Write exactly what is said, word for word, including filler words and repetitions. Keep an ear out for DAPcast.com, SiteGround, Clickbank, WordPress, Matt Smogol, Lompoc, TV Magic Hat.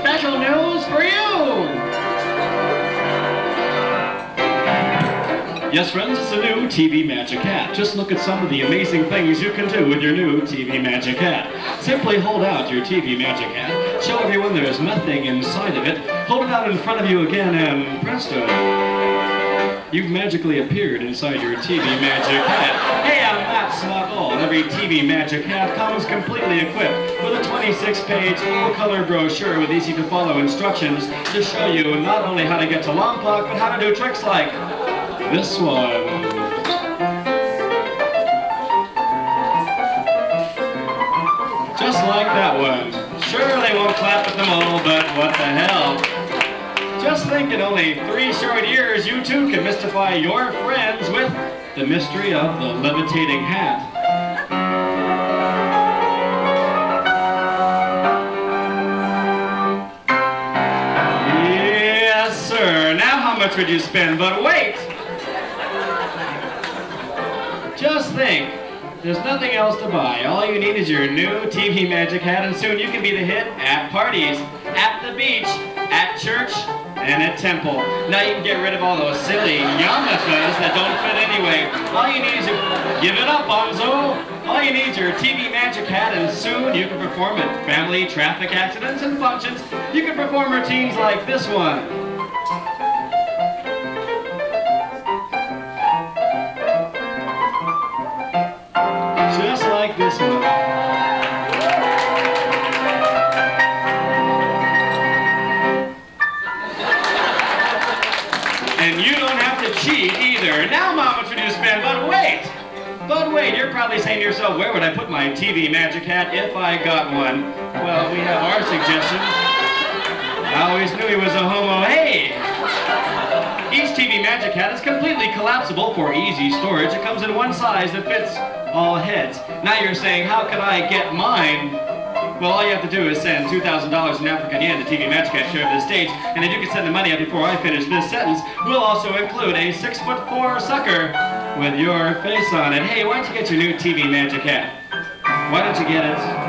special news for you! Yes, friends, it's a new T V Magic Hat. Just look at some of the amazing things you can do with your new T V Magic Hat. Simply hold out your T V Magic Hat, show everyone there's nothing inside of it, hold it out in front of you again, and presto! You've magically appeared inside your T V Magic Hat. Hey, I'm Matt Smogol, and every T V Magic Hat comes completely equipped with a twenty-six page full-color brochure with easy-to-follow instructions to show you not only how to get to Lompoc, but how to do tricks like this one. Just like that one. Sure, they won't clap at them all, but what the hell? Just think, in only three short years, you too can mystify your friends with the mystery of the levitating hat. Yes, sir. Now how much would you spend? But wait! Just think. There's nothing else to buy. All you need is your new T V Magic Hat, and soon you can be the hit at parties, at the beach, at church, and at temple. Now you can get rid of all those silly yarmulkes that don't fit anyway. All you need is your... Give it up, Bonzo! All you need is your T V Magic Hat, and soon you can perform at family, traffic accidents, and functions. You can perform routines like this one. Just like this one. And you don't have to cheat either. Now, Mom, what would you spend? But wait! But wait, you're probably saying to yourself, where would I put my T V Magic Hat if I got one? Well, we have our suggestion. I always knew he was a homo. Hey! Each T V Magic Hat is completely collapsible for easy storage. It comes in one size that fits all heads. Now you're saying, how can I get mine? Well, all you have to do is send two thousand dollars in African yen to T V Magic Hat share of the stage, and if you can send the money up before I finish this sentence, we'll also include a six foot four sucker with your face on it. Hey, why don't you get your new T V Magic Hat? Why don't you get it?